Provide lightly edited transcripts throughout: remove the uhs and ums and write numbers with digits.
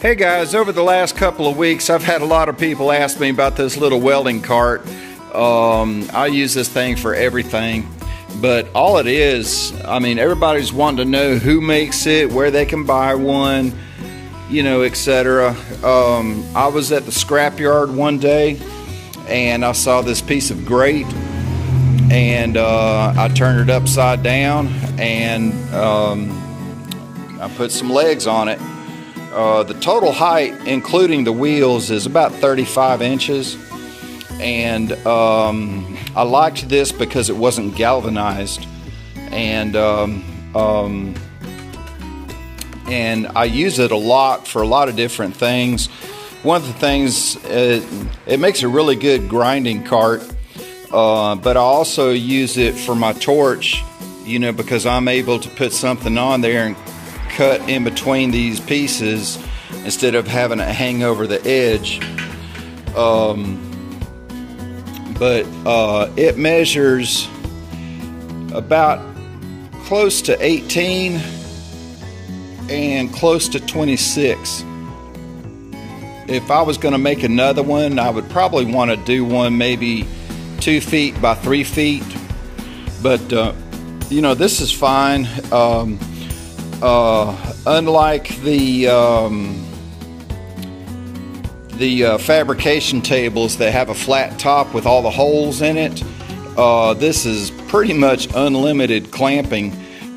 Hey guys, over the last couple of weeks, I've had a lot of people ask me about this little welding cart. I use this thing for everything, but all it is, I mean, everybody's wanting to know who makes it, where they can buy one, you know, etc. I was at the scrapyard one day and I saw this piece of grate, and I turned it upside down and I put some legs on it. The total height, including the wheels, is about 35 inches, and I liked this because it wasn't galvanized, and I use it a lot for a lot of different things. One of the things, it makes a really good grinding cart, but I also use it for my torch, you know, because I'm able to put something on there and cut in between these pieces instead of having it hang over the edge. But it measures about close to 18 and close to 26. If I was going to make another one, I would probably want to do one maybe 2 feet by 3 feet, but you know, this is fine. Unlike the fabrication tables that have a flat top with all the holes in it, this is pretty much unlimited clamping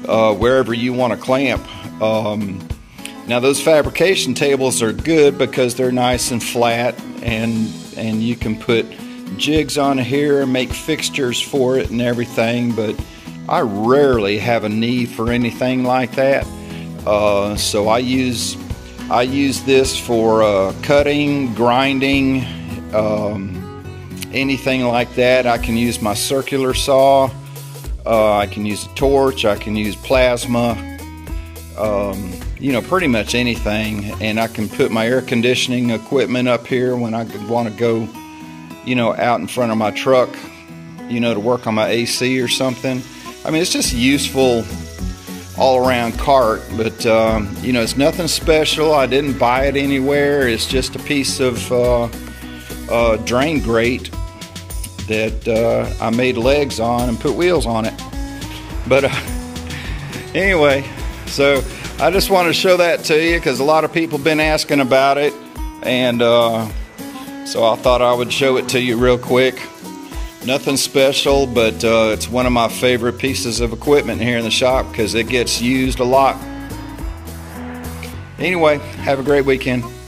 wherever you want to clamp. Now those fabrication tables are good because they're nice and flat, and you can put jigs on here and make fixtures for it and everything, but I rarely have a need for anything like that, so I use this for cutting, grinding, anything like that. I can use my circular saw, I can use a torch, I can use plasma, you know, pretty much anything. And I can put my air conditioning equipment up here when I want to go, you know, out in front of my truck, you know, to work on my AC or something. I mean, it's just a useful all-around cart, but you know, it's nothing special. I didn't buy it anywhere. It's just a piece of drain grate that I made legs on and put wheels on it. But anyway, so I just wanted to show that to you because a lot of people have been asking about it, and so I thought I would show it to you real quick. Nothing special, but it's one of my favorite pieces of equipment here in the shop because it gets used a lot. Anyway, have a great weekend.